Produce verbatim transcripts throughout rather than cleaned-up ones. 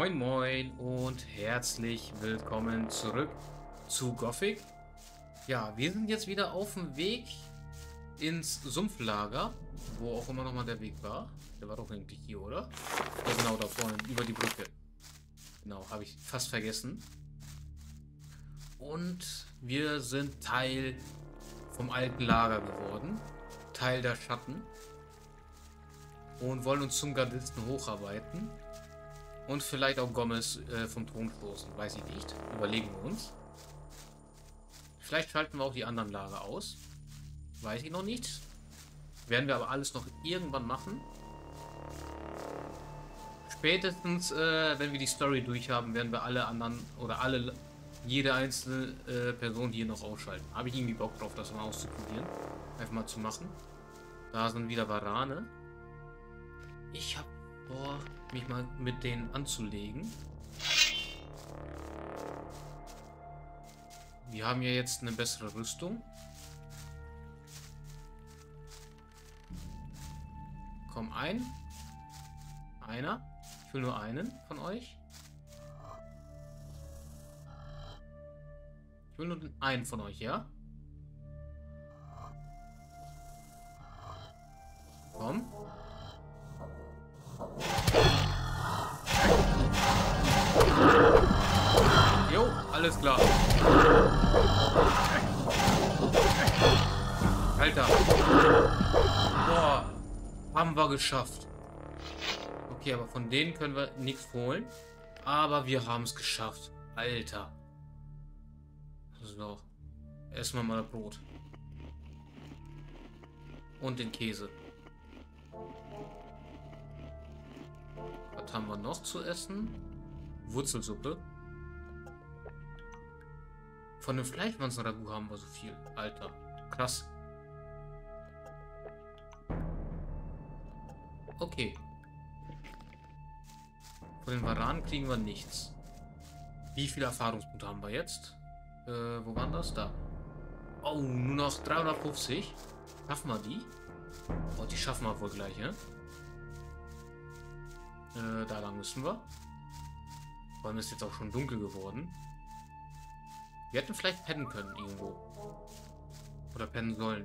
Moin Moin und herzlich willkommen zurück zu Gothic. Ja, wir sind jetzt wieder auf dem Weg ins Sumpflager, wo auch immer nochmal der Weg war. Der war doch irgendwie hier, oder? Ja, genau, da vorne, über die Brücke. Genau, habe ich fast vergessen. Und wir sind Teil vom alten Lager geworden, Teil der Schatten. Und wollen uns zum Gardisten hocharbeiten. Und vielleicht auch Gomez äh, vom Thron stoßen. Weiß ich nicht. Überlegen wir uns. Vielleicht schalten wir auch die anderen Lager aus. Weiß ich noch nicht. Werden wir aber alles noch irgendwann machen. Spätestens, äh, wenn wir die Story durchhaben, werden wir alle anderen oder alle jede einzelne äh, Person hier noch ausschalten. Habe ich irgendwie Bock drauf, das mal auszuprobieren. Einfach mal zu machen. Da sind wieder Warane. Ich habe vor, mich mal mit denen anzulegen. Wir haben ja jetzt eine bessere Rüstung. Komm ein. Einer. Ich will nur einen von euch. Ich will nur den einen von euch, ja? Komm. Jo, alles klar. Alter. Boah, haben wir geschafft. Okay, aber von denen können wir nichts holen. Aber wir haben es geschafft. Alter. So. Erstmal mal das Brot. Und den Käse. Was haben wir noch zu essen? Wurzelsuppe. Von dem Fleischmannsragout haben wir so viel. Alter, krass. Okay. Von den Waranen kriegen wir nichts. Wie viele Erfahrungspunkte haben wir jetzt? Äh, wo waren das? Da. Oh, nur noch dreihundertfünfzig. Schaffen wir die? Oh, die schaffen wir wohl gleich, ne? Äh, da lang müssen wir. Vor allem ist jetzt auch schon dunkel geworden. Wir hätten vielleicht pennen können irgendwo. Oder pennen sollen.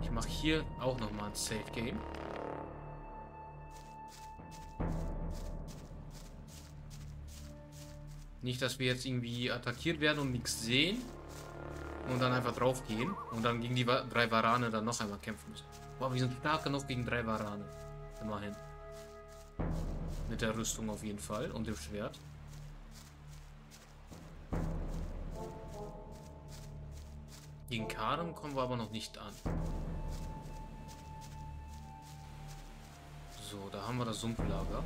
Ich mache hier auch nochmal ein Safe Game. Nicht, dass wir jetzt irgendwie attackiert werden und nichts sehen. Und dann einfach drauf gehen. Und dann gegen die drei Warane dann noch einmal kämpfen müssen. Wow, wir sind stark genug gegen drei Warane. Immerhin. Mit der Rüstung auf jeden Fall und dem Schwert. Gegen Karum kommen wir aber noch nicht an. So, da haben wir das Sumpflager.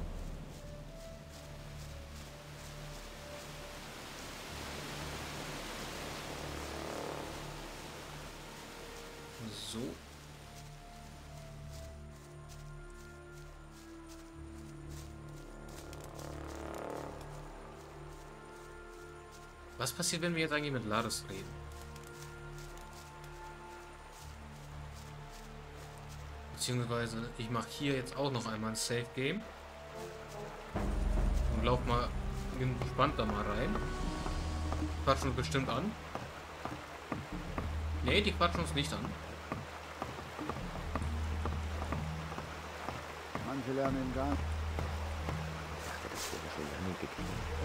So. Was passiert, wenn wir jetzt eigentlich mit Lares reden? Beziehungsweise, ich mache hier jetzt auch noch einmal ein Safe Game. Und lauf mal entspannt da mal rein. Die quatschen uns bestimmt an. Ne, die quatschen uns nicht an. Manche lernen im Garten.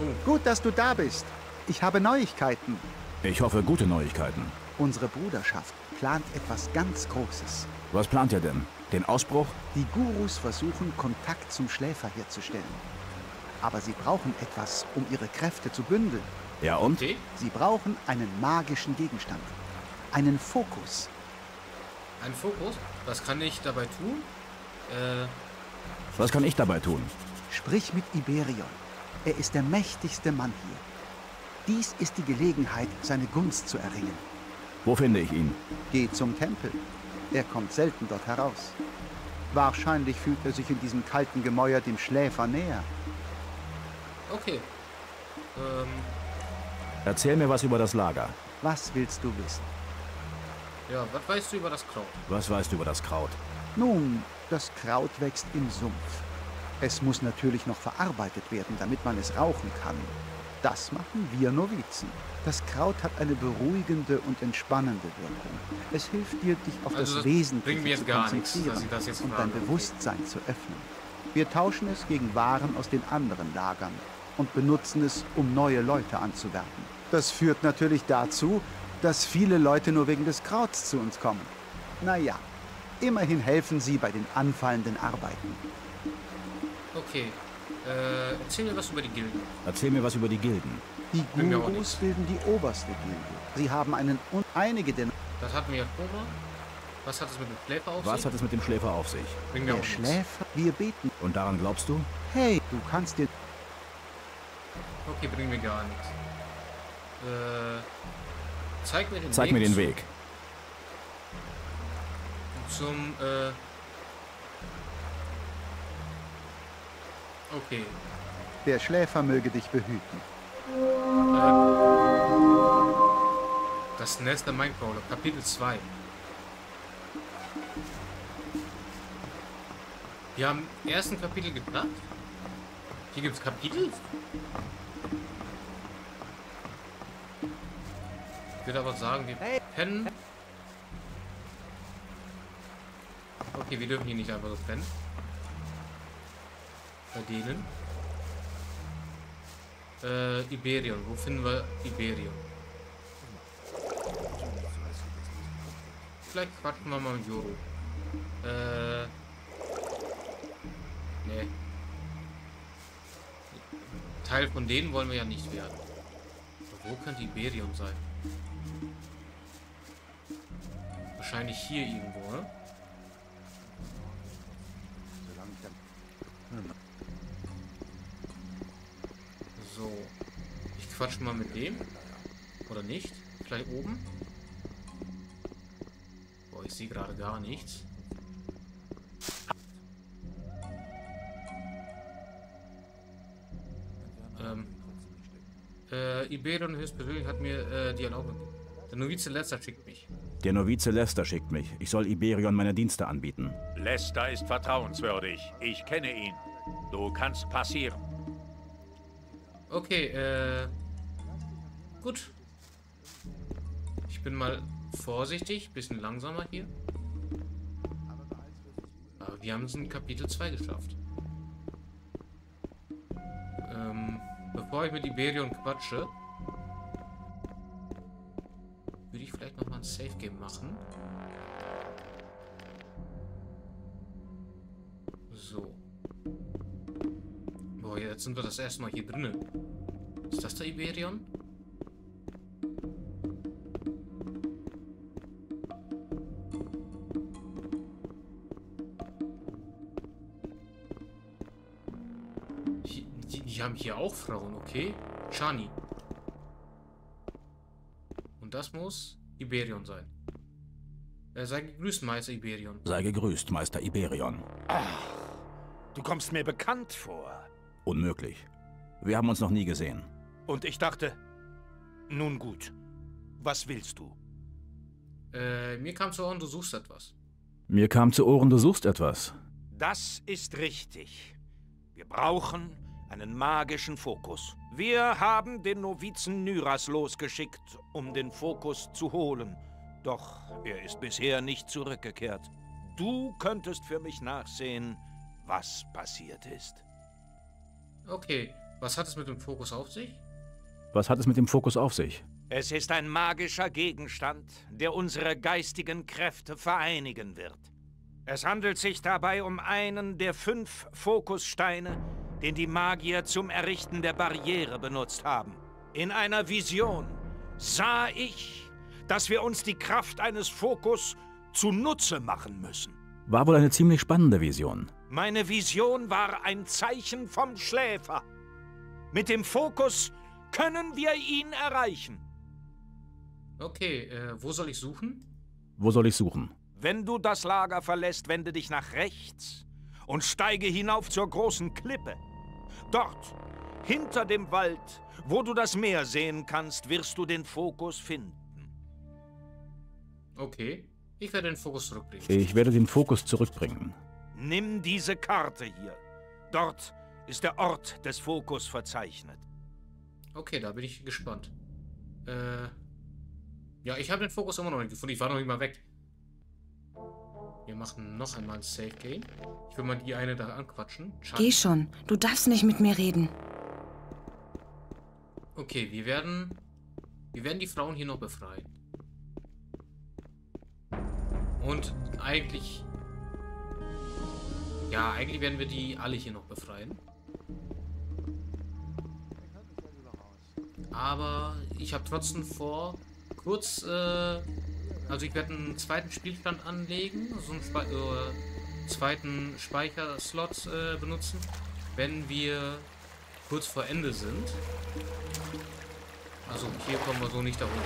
Oh. Gut, dass du da bist. Ich habe Neuigkeiten. Ich hoffe, gute Neuigkeiten. Unsere Bruderschaft plant etwas ganz Großes. Was plant ihr denn? Den Ausbruch? Die Gurus versuchen, Kontakt zum Schläfer herzustellen. Aber sie brauchen etwas, um ihre Kräfte zu bündeln. Ja und? Sie brauchen einen magischen Gegenstand. Einen Fokus. Ein Fokus? Was kann ich dabei tun? Äh... Was kann ich dabei tun? Sprich mit Y'Berion. Er ist der mächtigste Mann hier. Dies ist die Gelegenheit, seine Gunst zu erringen. Wo finde ich ihn? Geh zum Tempel. Er kommt selten dort heraus. Wahrscheinlich fühlt er sich in diesem kalten Gemäuer dem Schläfer näher. Okay. Ähm. Erzähl mir was über das Lager. Was willst du wissen? Ja, was weißt du über das Kraut? Was weißt du über das Kraut? Nun, das Kraut wächst im Sumpf. Es muss natürlich noch verarbeitet werden, damit man es rauchen kann. Das machen wir Novizen. Das Kraut hat eine beruhigende und entspannende Wirkung. Es hilft dir, dich auf also das, das Wesentliche zu konzentrieren nichts, und dein Bewusstsein zu öffnen. Wir tauschen es gegen Waren aus den anderen Lagern und benutzen es, um neue Leute anzuwerben. Das führt natürlich dazu, dass viele Leute nur wegen des Krauts zu uns kommen. Naja, immerhin helfen sie bei den anfallenden Arbeiten. Okay. Äh, erzähl mir was über die Gilden. Erzähl mir was über die Gilden. Die Gurus bilden die oberste Gilde. Sie haben einen und einige denn... Das hatten wir ja vorher. Was hat es mit dem Schläfer auf sich? Was hat es mit dem Schläfer auf sich? Bring mir Der auch Schläfer, wir beten. Und daran glaubst du? Hey, du kannst dir... Okay, bring mir gar nichts. Äh, zeig mir den zeig Weg. Zeig mir den Weg. Zum, äh... Okay. Der Schläfer möge dich behüten. Das Nest der Minecrawler, Kapitel zwei. Wir haben im ersten Kapitel gebracht. Hier gibt es Kapitel. Ich würde aber sagen, wir pennen. Okay, wir dürfen hier nicht einfach so pennen. Bei denen. Äh, Y'Berion. Wo finden wir Y'Berion? Vielleicht quatschen wir mal mit Joro. Äh. Nee. Teil von denen wollen wir ja nicht werden. Wo könnte Y'Berion sein? Wahrscheinlich hier irgendwo, ne? So, ich quatsch mal mit dem. Oder nicht? Vielleicht oben. Boah, ich sehe gerade gar nichts. Ähm. Äh, Y'Berion höchstpersönlich hat mir äh, die Erlaubnis. Der Novize Lester schickt mich. Der Novize Lester schickt mich. Ich soll Y'Berion meine Dienste anbieten. Lester ist vertrauenswürdig. Ich kenne ihn. Du kannst passieren. Okay, äh... Gut. Ich bin mal vorsichtig, bisschen langsamer hier. Aber wir haben es in Kapitel zwei geschafft. Ähm, bevor ich mit Y'Berion quatsche, würde ich vielleicht nochmal ein Save Game machen. So. Boah, jetzt sind wir das erste Mal hier drinnen. Ist das der Y'Berion? Die, die, die haben hier auch Frauen, okay? Chani. Und das muss Y'Berion sein. Äh, sei gegrüßt, Meister Y'Berion. Sei gegrüßt, Meister Y'Berion. Ach, du kommst mir bekannt vor. Unmöglich. Wir haben uns noch nie gesehen. Und ich dachte, nun gut, was willst du? Äh, mir kam zu Ohren, du suchst etwas. Mir kam zu Ohren, du suchst etwas. Das ist richtig. Wir brauchen einen magischen Fokus. Wir haben den Novizen Nyras losgeschickt, um den Fokus zu holen. Doch er ist bisher nicht zurückgekehrt. Du könntest für mich nachsehen, was passiert ist. Okay, was hat es mit dem Fokus auf sich? Was hat es mit dem Fokus auf sich? Es ist ein magischer Gegenstand, der unsere geistigen Kräfte vereinigen wird. Es handelt sich dabei um einen der fünf Fokussteine, den die Magier zum Errichten der Barriere benutzt haben. In einer Vision sah ich, dass wir uns die Kraft eines Fokus zunutze machen müssen. War wohl eine ziemlich spannende Vision. Meine Vision war ein Zeichen vom Schläfer. Mit dem Fokus können wir ihn erreichen. Okay, äh, wo soll ich suchen? Wo soll ich suchen? Wenn du das Lager verlässt, wende dich nach rechts und steige hinauf zur großen Klippe. Dort, hinter dem Wald, wo du das Meer sehen kannst, wirst du den Fokus finden. Okay, ich werde den Fokus zurückbringen. Ich werde den Fokus zurückbringen. Nimm diese Karte hier. Dort ist der Ort des Fokus verzeichnet. Okay, da bin ich gespannt. Äh, ja, ich habe den Fokus immer noch nicht gefunden. Ich war noch nicht mal weg. Wir machen noch einmal ein Safe Game. Ich will mal die eine da anquatschen. Schade. Geh schon. Du darfst nicht mit mir reden. Okay, wir werden... Wir werden die Frauen hier noch befreien. Und eigentlich... Ja, eigentlich werden wir die alle hier noch befreien. Aber ich habe trotzdem vor, kurz... Äh, also ich werde einen zweiten Spielstand anlegen, so einen Spe äh, zweiten Speicherslot äh, benutzen, wenn wir kurz vor Ende sind. Also hier kommen wir so nicht darunter.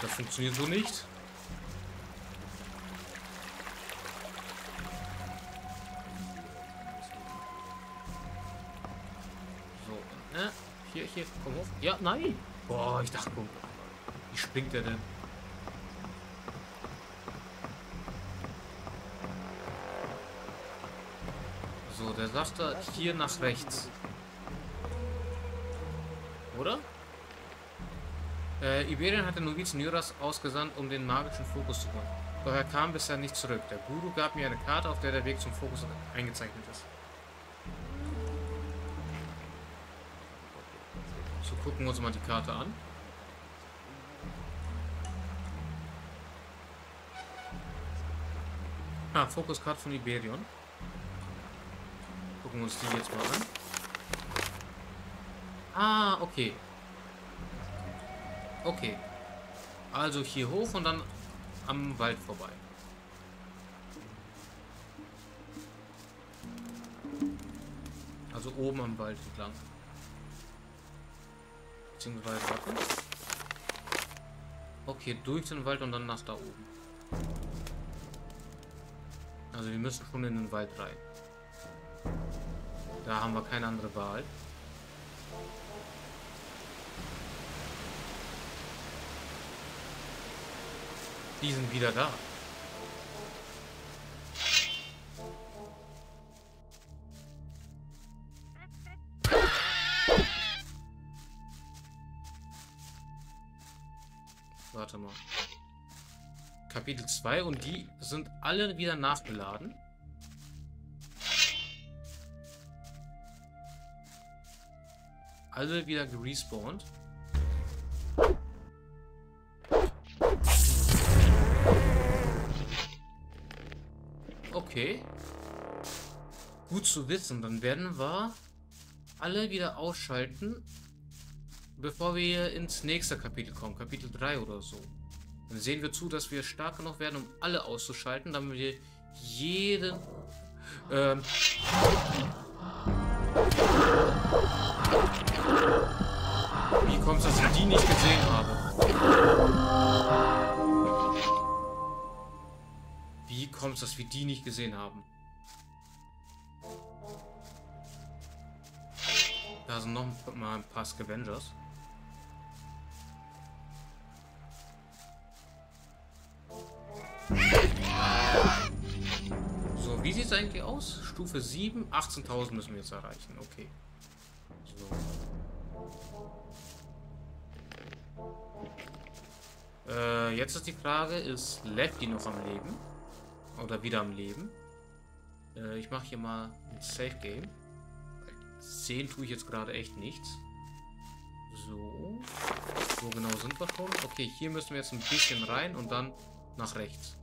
Das funktioniert so nicht. So, ne? Hier, hier, komm hoch. Ja, nein! Boah, ich dachte, guck, wie springt der denn? So, der sagt da hier nach rechts. Oder? Äh, Y'Berion hat den Novizen Nyras ausgesandt, um den magischen Fokus zu holen. Doch er kam bisher nicht zurück. Der Guru gab mir eine Karte, auf der der Weg zum Fokus eingezeichnet ist. So, gucken wir uns mal die Karte an. Ah, Fokuskarte von Y'Berion. Gucken wir uns die jetzt mal an. Ah, okay. Okay. Also hier hoch und dann am Wald vorbei. Also oben am Wald entlang. Beziehungsweise, warte. Okay, durch den Wald und dann nach da oben. Also wir müssen schon in den Wald rein. Da haben wir keine andere Wahl. Die sind wieder da. Warte mal. Kapitel zwei und die sind alle wieder nachgeladen. Alle wieder gerespawnt. Okay. Gut zu wissen. Dann werden wir alle wieder ausschalten, bevor wir ins nächste Kapitel kommen. Kapitel drei oder so. Dann sehen wir zu, dass wir stark genug werden, um alle auszuschalten, damit wir jeden... Ähm, Wie kommt es, dass ich die nicht gesehen habe? Wie kommt es, dass wir die nicht gesehen haben? Da sind noch mal ein paar Scavengers. So, wie sieht es eigentlich aus? Stufe sieben, achtzehntausend müssen wir jetzt erreichen. Okay. So. Äh, jetzt ist die Frage, ist Lefty noch am Leben? Oder wieder am Leben? Äh, ich mache hier mal ein Safe Game. Sehen tue ich jetzt gerade echt nichts. So. Wo genau sind wir schon? Okay, hier müssen wir jetzt ein bisschen rein und dann nach rechts.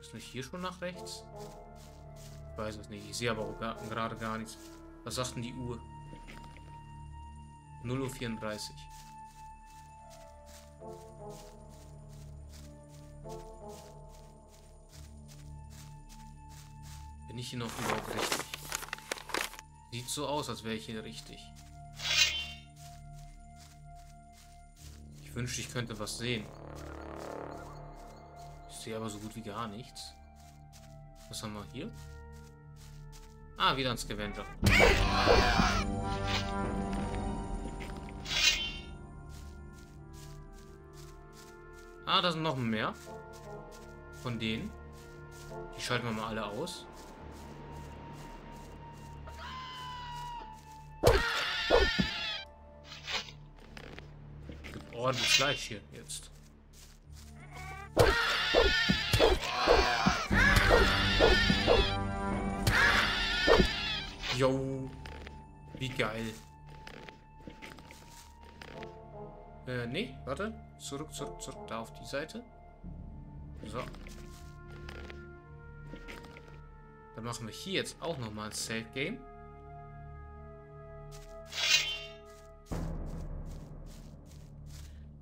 Ist nicht hier schon nach rechts? Ich weiß es nicht. Ich sehe aber auch gar, gerade gar nichts. Was sagt denn die Uhr? null Uhr vierunddreißig. Bin ich hier noch überhaupt richtig? Sieht so aus, als wäre ich hier richtig. Ich wünschte, ich könnte was sehen. Ich sehe aber so gut wie gar nichts. Was haben wir hier? Ah, wieder ein Scavenger. Ah, da sind noch mehr. Von denen. Die schalten wir mal alle aus. Gibt ordentlich Fleisch hier jetzt. Jo. Wie geil. Äh, nee, warte. Zurück, zurück, zurück. Da auf die Seite. So. Dann machen wir hier jetzt auch nochmal ein Save Game.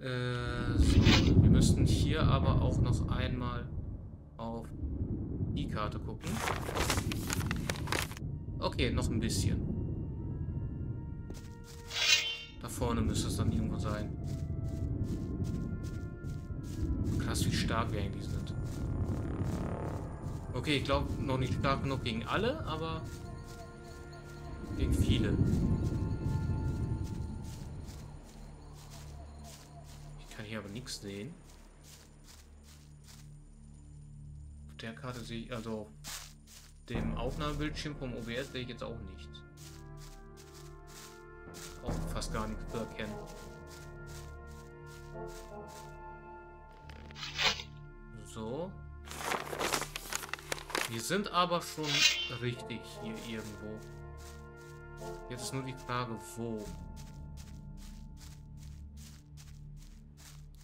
Äh, so. Wir müssten hier aber auch noch einmal auf die Karte gucken. Okay, noch ein bisschen. Da vorne müsste es dann irgendwo sein. Krass, wie stark wir eigentlich sind. Okay, ich glaube noch nicht stark genug gegen alle, aber gegen viele. Ich kann hier aber nichts sehen. Auf der Karte sehe ich, also auf dem Aufnahmebildschirm vom O B S sehe ich jetzt auch nichts. Auch fast gar nichts zu erkennen. So. Wir sind aber schon richtig hier irgendwo. Jetzt ist nur die Frage, wo.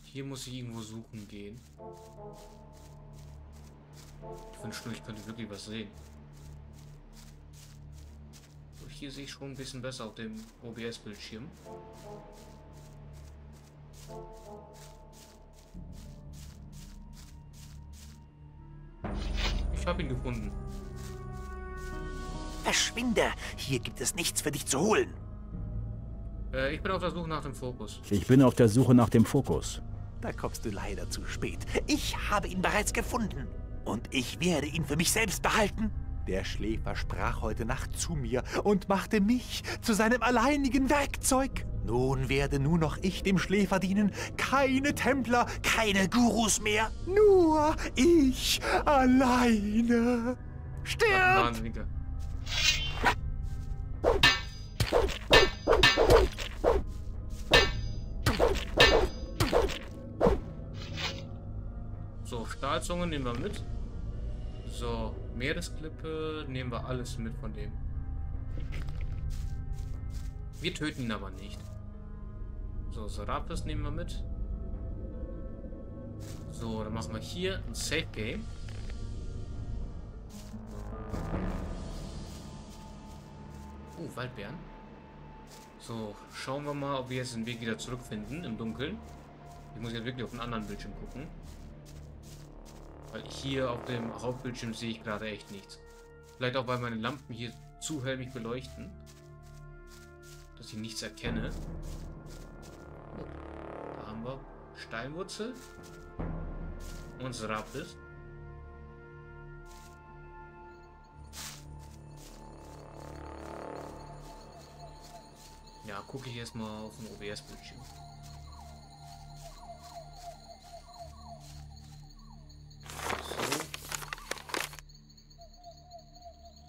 Hier muss ich irgendwo suchen gehen. Ich wünschte nur, ich könnte wirklich was sehen. So, hier sehe ich schon ein bisschen besser auf dem O B S-Bildschirm. Ich habe ihn gefunden. Verschwinde! Hier gibt es nichts für dich zu holen. Äh, ich bin auf der Suche nach dem Fokus. Ich bin auf der Suche nach dem Fokus. Da kommst du leider zu spät. Ich habe ihn bereits gefunden. Und ich werde ihn für mich selbst behalten. Der Schläfer sprach heute Nacht zu mir und machte mich zu seinem alleinigen Werkzeug. Nun werde nur noch ich dem Schläfer dienen. Keine Templer, keine Gurus mehr. Nur ich alleine. Stirb! So, Stahlzunge nehmen wir mit. So, Meeresklippe nehmen wir alles mit von dem. Wir töten ihn aber nicht. So, Sarapis nehmen wir mit. So, dann machen wir hier ein Safe Game. Oh, Waldbären. So, schauen wir mal, ob wir jetzt den Weg wieder zurückfinden im Dunkeln. Ich muss jetzt wirklich auf einen anderen Bildschirm gucken. Weil hier auf dem Hauptbildschirm sehe ich gerade echt nichts. Vielleicht auch, weil meine Lampen hier zu hell mich beleuchten. Dass ich nichts erkenne. Da haben wir Steinwurzel und Sarapis. Ja, gucke ich erstmal auf den O B S-Bildschirm. So.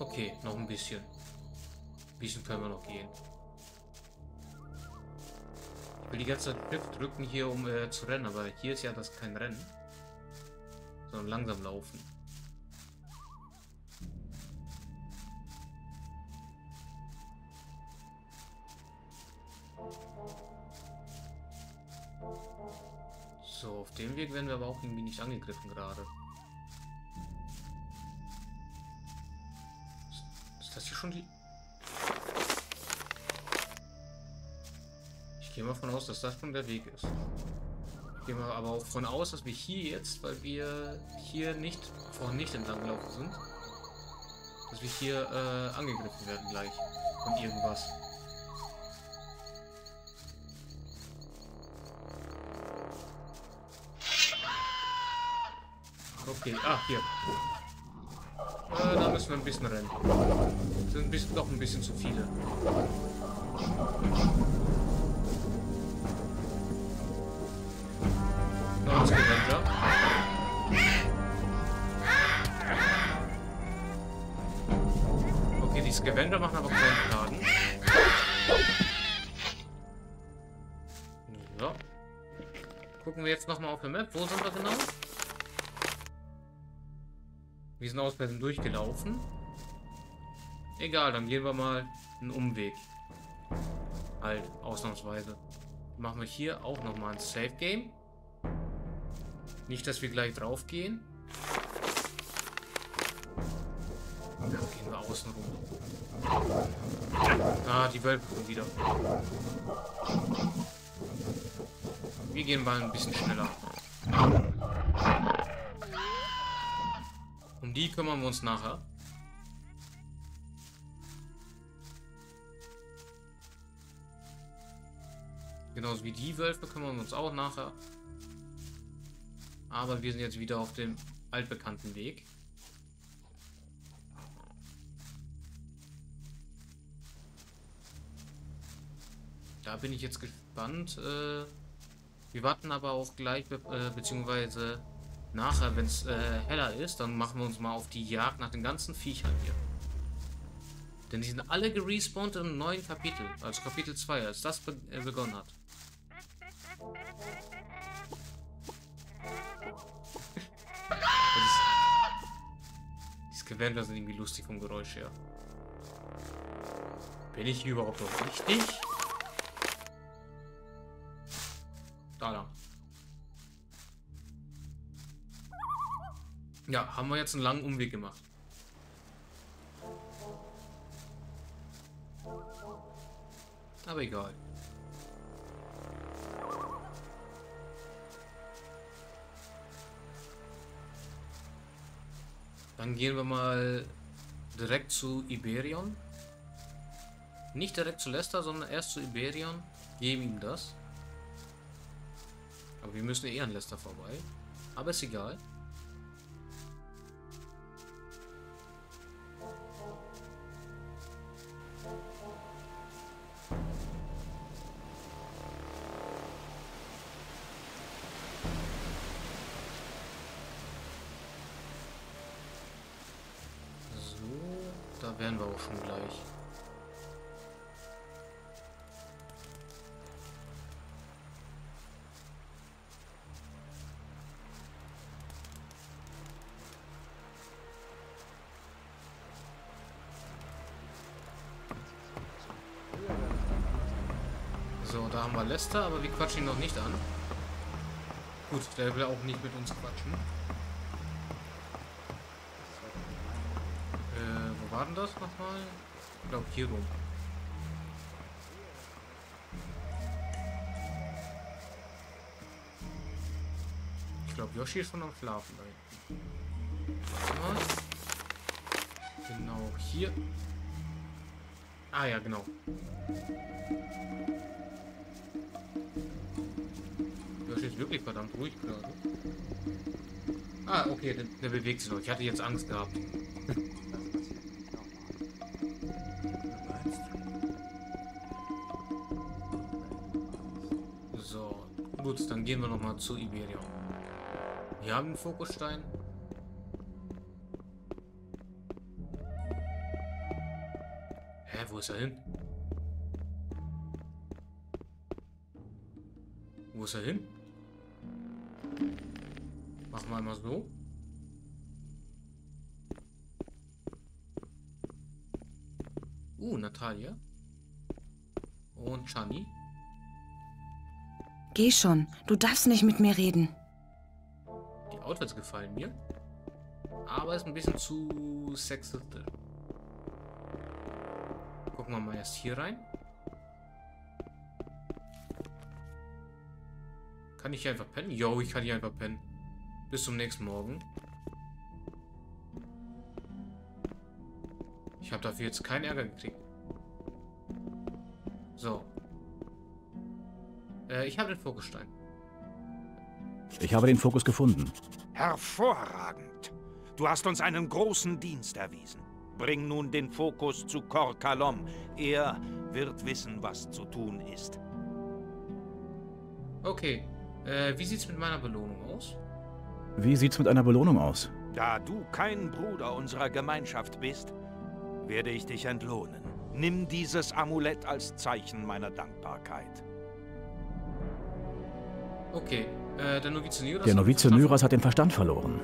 Okay, noch ein bisschen. Ein bisschen können wir noch gehen. Ich will die ganze Zeit Shift drücken hier, um äh, zu rennen, aber hier ist ja das kein Rennen, sondern langsam laufen. So, auf dem Weg werden wir aber auch irgendwie nicht angegriffen gerade. Ist das hier schon die... Ich gehe mal davon aus, dass das schon der Weg ist. Ich gehe mal aber auch davon aus, dass wir hier jetzt, weil wir hier nicht, vorhin nicht entlang gelaufen sind, dass wir hier äh, angegriffen werden gleich von irgendwas. Okay, ah, hier. Äh, da müssen wir ein bisschen rennen. Das sind ein bisschen, doch ein bisschen zu viele. ausgewendet wird. Okay, die Scavenger machen aber keinen Schaden. So. Gucken wir jetzt nochmal auf der Map. Wo sind wir genau? Wir sind aus Versehen durchgelaufen. Egal, dann gehen wir mal einen Umweg. Halt, ausnahmsweise. Machen wir hier auch nochmal ein Safe Game. Nicht, dass wir gleich drauf gehen. Dann gehen wir außen rum. Ah, die Wölfe kommen wieder. Wir gehen mal ein bisschen schneller. Um die kümmern wir uns nachher. Genauso wie die Wölfe kümmern wir uns auch nachher. Aber wir sind jetzt wieder auf dem altbekannten Weg. Da bin ich jetzt gespannt. Wir warten aber auch gleich, be äh, beziehungsweise nachher, wenn es äh, heller ist, dann machen wir uns mal auf die Jagd nach den ganzen Viechern hier. Denn die sind alle gerespawnt im neuen Kapitel, also Kapitel zwei, als das be äh, begonnen hat. Die Scavenger sind irgendwie lustig vom Geräusch her. Bin ich hier überhaupt noch richtig? Da lang. Ja, haben wir jetzt einen langen Umweg gemacht. Aber egal. Dann gehen wir mal direkt zu Y'Berion. Nicht direkt zu Lester, sondern erst zu Y'Berion. Geben ihm das. Aber wir müssen eh an Lester vorbei. Aber ist egal. Da wären wir auch schon gleich. So, da haben wir Lester, aber wir quatschen ihn noch nicht an. Gut, der will auch nicht mit uns quatschen. War denn das nochmal? Ich glaube hier rum. Ich glaube Yoshi ist schon am Schlafen. Warte mal. Genau hier. Ah ja, genau. Yoshi ist wirklich verdammt ruhig gerade. Ah, okay, der, der bewegt sich noch. Ich hatte jetzt Angst gehabt. Gut, dann gehen wir nochmal zu Y'Berion. Wir haben einen Fokustein. Hä, wo ist er hin? Wo ist er hin? Machen wir einmal so. Uh, Natalia. Und Chani. Geh schon, du darfst nicht mit mir reden. Die Outfits gefallen mir, aber ist ein bisschen zu sexistisch. Gucken wir mal erst hier rein. Kann ich hier einfach pennen? Jo, ich kann hier einfach pennen. Bis zum nächsten Morgen. Ich habe dafür jetzt keinen Ärger gekriegt. So. Ich habe den Fokusstein. Ich habe den Fokus gefunden. Hervorragend. Du hast uns einen großen Dienst erwiesen. Bring nun den Fokus zu Korkallon. Er wird wissen, was zu tun ist. Okay. Äh, wie sieht's mit meiner Belohnung aus? Wie sieht's mit einer Belohnung aus? Da du kein Bruder unserer Gemeinschaft bist, werde ich dich entlohnen. Nimm dieses Amulett als Zeichen meiner Dankbarkeit. Okay, äh, der Novize Nyras... Der Novize Nyras hat den Verstand verloren.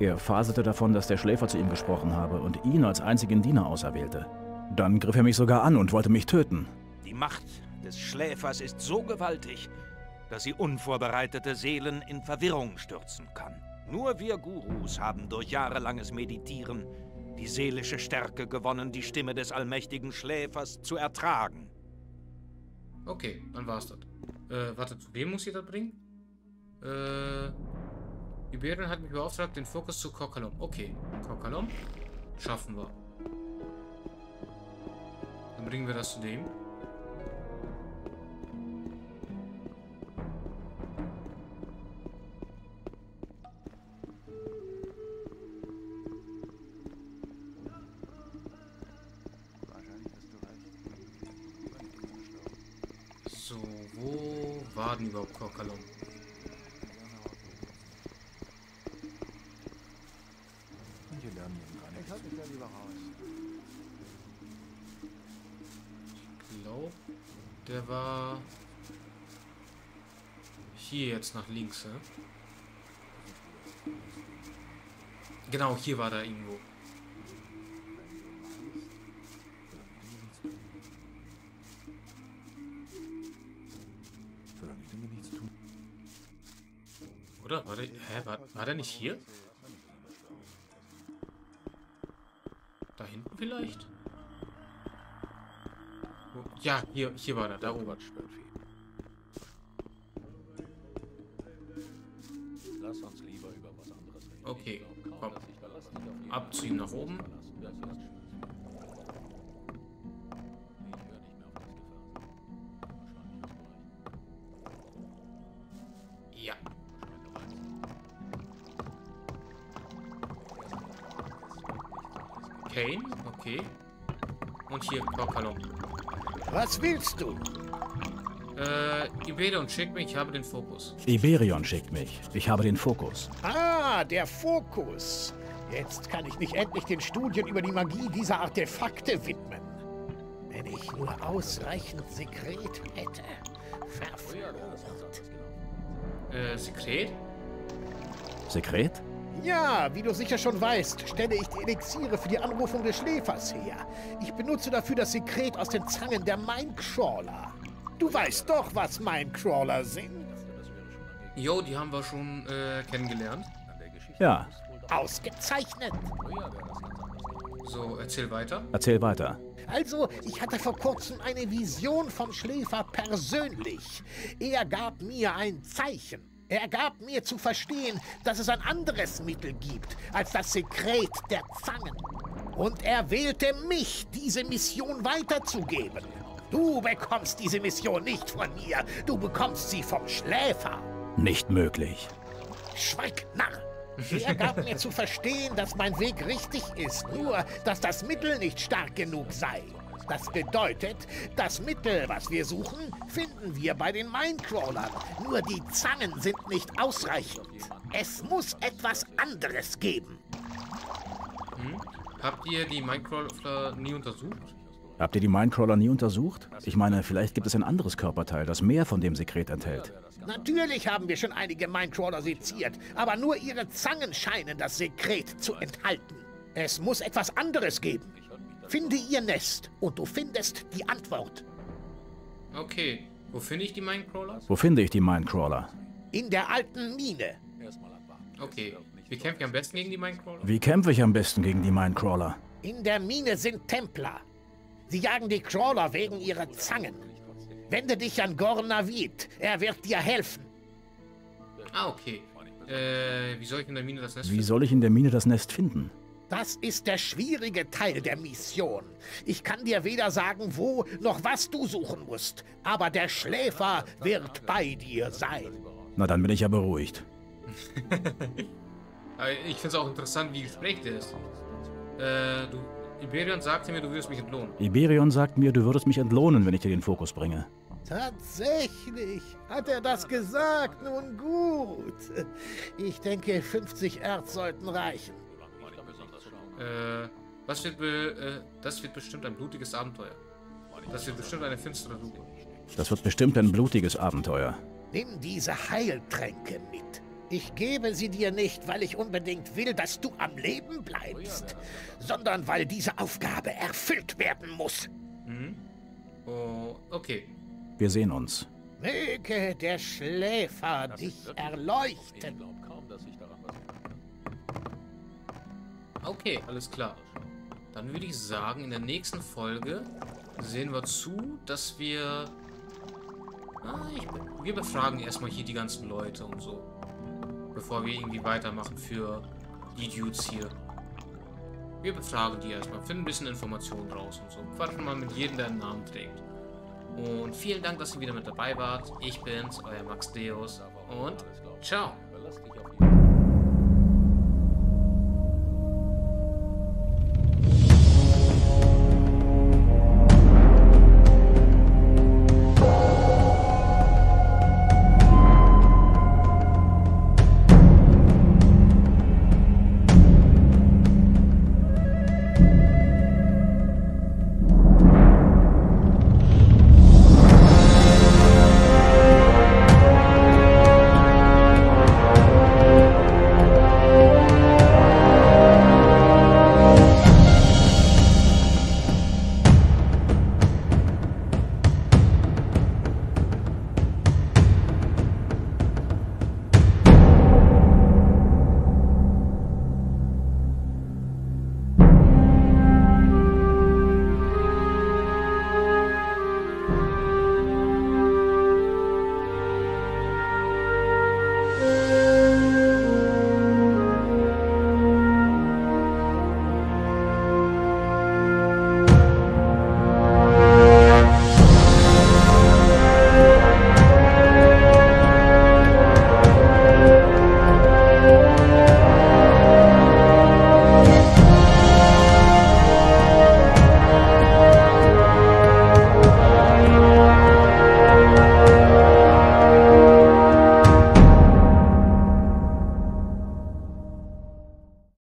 Er faselte davon, dass der Schläfer zu ihm gesprochen habe und ihn als einzigen Diener auserwählte. Dann griff er mich sogar an und wollte mich töten. Die Macht des Schläfers ist so gewaltig, dass sie unvorbereitete Seelen in Verwirrung stürzen kann. Nur wir Gurus haben durch jahrelanges Meditieren die seelische Stärke gewonnen, die Stimme des allmächtigen Schläfers zu ertragen. Okay, dann war's das. Äh, warte, zu wem muss ich das bringen? Äh, Y'Berion hat mich beauftragt, den Fokus zu Korkallon. Okay, Korkallon schaffen wir. Dann bringen wir das zu dem. Überhaupt Korkallon. Ich glaube, der war hier jetzt nach links. Ne? Genau, hier war der irgendwo. Oder? War der, hä? War, war der nicht hier? Da hinten vielleicht? Oh, ja, hier, hier war der, da oben. Lass uns lieber über was anderes reden. Okay, komm. Abziehen nach oben. Okay. Und hier, Korkallon. Was willst du? Äh, Y'Berion schickt mich, ich habe den Fokus. Y'Berion schickt mich, ich habe den Fokus. Ah, der Fokus. Jetzt kann ich mich endlich den Studien über die Magie dieser Artefakte widmen. Wenn ich nur ausreichend Sekret hätte. Verflucht. Äh, Sekret? Sekret? Ja, wie du sicher schon weißt, stelle ich die Elixiere für die Anrufung des Schläfers her. Ich benutze dafür das Sekret aus den Zangen der Minecrawler. Du weißt doch, was Minecrawler sind. Jo, die haben wir schon äh, kennengelernt. Ja. Ausgezeichnet. So, erzähl weiter. Erzähl weiter. Also, ich hatte vor kurzem eine Vision vom Schläfer persönlich. Er gab mir ein Zeichen. Er gab mir zu verstehen, dass es ein anderes Mittel gibt, als das Sekret der Zangen. Und er wählte mich, diese Mission weiterzugeben. Du bekommst diese Mission nicht von mir, du bekommst sie vom Schläfer. Nicht möglich. Schweig, Narr! Er gab mir zu verstehen, dass mein Weg richtig ist, nur dass das Mittel nicht stark genug sei. Das bedeutet, das Mittel, was wir suchen, finden wir bei den Minecrawlern. Nur die Zangen sind nicht ausreichend. Es muss etwas anderes geben. Hm? Habt ihr die Minecrawler nie untersucht? Habt ihr die Minecrawler nie untersucht? Ich meine, vielleicht gibt es ein anderes Körperteil, das mehr von dem Sekret enthält. Natürlich haben wir schon einige Minecrawler seziert, aber nur ihre Zangen scheinen das Sekret zu enthalten. Es muss etwas anderes geben. Finde ihr Nest und du findest die Antwort. Okay, wo finde ich die Minecrawler? Wo finde ich die Minecrawler? In der alten Mine. Okay, wie kämpfe ich am besten gegen die Minecrawler? Wie kämpfe ich am besten gegen die Minecrawler? In der Mine sind Templer. Sie jagen die Crawler wegen ihrer Zangen. Wende dich an Gornavid, er wird dir helfen. Ah, okay. Äh, wie soll ich in der Mine das Nest finden? Wie soll ich in der Mine das Nest finden? Das ist der schwierige Teil der Mission. Ich kann dir weder sagen, wo noch was du suchen musst. Aber der Schläfer wird bei dir sein. Na, dann bin ich ja beruhigt. Ich finde es auch interessant, wie gesprächig der ist. Äh, du, Y'Berion sagte mir, du würdest mich entlohnen. Y'Berion sagt mir, du würdest mich entlohnen, wenn ich dir den Fokus bringe. Tatsächlich! Hat er das gesagt? Nun gut! Ich denke, fünfzig Erz sollten reichen. Äh, was wird be äh, das wird bestimmt ein blutiges Abenteuer. Das wird bestimmt eine finstere Luke. Das wird bestimmt ein blutiges Abenteuer. Nimm diese Heiltränke mit. Ich gebe sie dir nicht, weil ich unbedingt will, dass du am Leben bleibst, sondern weil diese Aufgabe erfüllt werden muss. Mhm. Oh, okay. Wir sehen uns. Möge der Schläfer dich erleuchten. Okay, alles klar. Dann würde ich sagen, in der nächsten Folge sehen wir zu, dass wir... Ah, ich, wir befragen erstmal hier die ganzen Leute und so. Bevor wir irgendwie weitermachen für die Dudes hier. Wir befragen die erstmal, finden ein bisschen Informationen raus und so. Quatschen mal mit jedem, der einen Namen trägt. Und vielen Dank, dass ihr wieder mit dabei wart. Ich bin's, euer Max Deus. Und ciao.